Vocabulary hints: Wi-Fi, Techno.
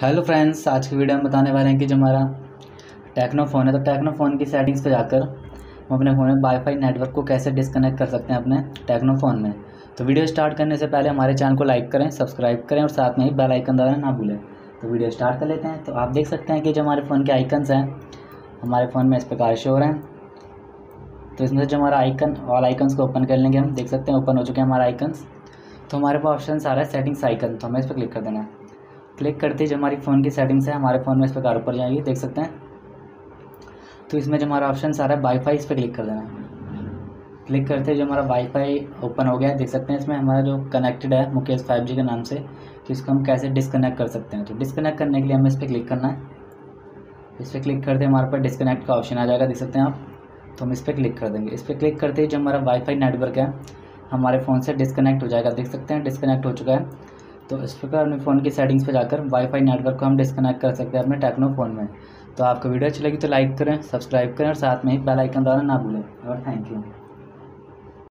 Hello friends, आज की video हम बताने वाले हैं कि जो हमारा टेक्नो फ़ोन है तो टेक्नो फ़ोन की सेटिंग्स पर जाकर हम अपने फ़ोन में वाईफाई नेटवर्क को कैसे डिसकनेक्ट कर सकते हैं अपने टेक्नो फ़ोन में। तो वीडियो स्टार्ट करने से पहले हमारे चैनल को लाइक करें, सब्सक्राइब करें और साथ में ही बेल आइकन दबाना ना भूलें। तो वीडियो स्टार्ट कर लेते हैं। तो आप देख सकते हैं कि जो हमारे फ़ोन के आइकन्स हैं हमारे फ़ोन में इस प्रकार शो हो रहे हैं। तो इसमें जो हमारा आइकन ऑल आइकन्स को ओपन कर लेंगे। हम देख सकते हैं ओपन हो चुके हैं हमारे आइकन्स। तो हमारे पास ऑप्शन आ रहा है सेटिंग्स आइकन, तो हमें इस पर क्लिक कर देना है। क्लिक करते ही जो हमारी फ़ोन की सेटिंग्स है हमारे फ़ोन में इस प्रकार ऊपर जाएंगे, देख सकते हैं। तो इसमें जो हमारा ऑप्शन आ रहा है वाईफाई, इस पर क्लिक कर देना है। क्लिक करते ही जो हमारा वाईफाई ओपन हो गया है, देख सकते हैं। इसमें हमारा जो कनेक्टेड है मुकेश 5G के नाम से, तो इसको हम कैसे डिसकनेक्ट कर सकते हैं। तो डिसकनेक्ट करने के लिए हमें इस पर क्लिक करना है। इस पर क्लिक करते हमारे पास डिसकनेक्ट का ऑप्शन आ जाएगा, देख सकते हैं आप। तो हम इस पर क्लिक कर देंगे। इस पर क्लिक करते ही जो हमारा वाईफाई नेटवर्क है हमारे फ़ोन से डिसकनेक्ट हो जाएगा, देख सकते हैं डिसकनेक्ट हो चुका है। तो इस प्रकार अपने फ़ोन की सेटिंग्स पर जाकर वाईफाई नेटवर्क को हम डिस्कनेक्ट कर सकते हैं अपने टेक्नो फ़ोन में। तो आपको वीडियो अच्छी लगी तो लाइक करें, सब्सक्राइब करें और साथ में ही बेल आइकन दबाना ना भूलें। और थैंक यू।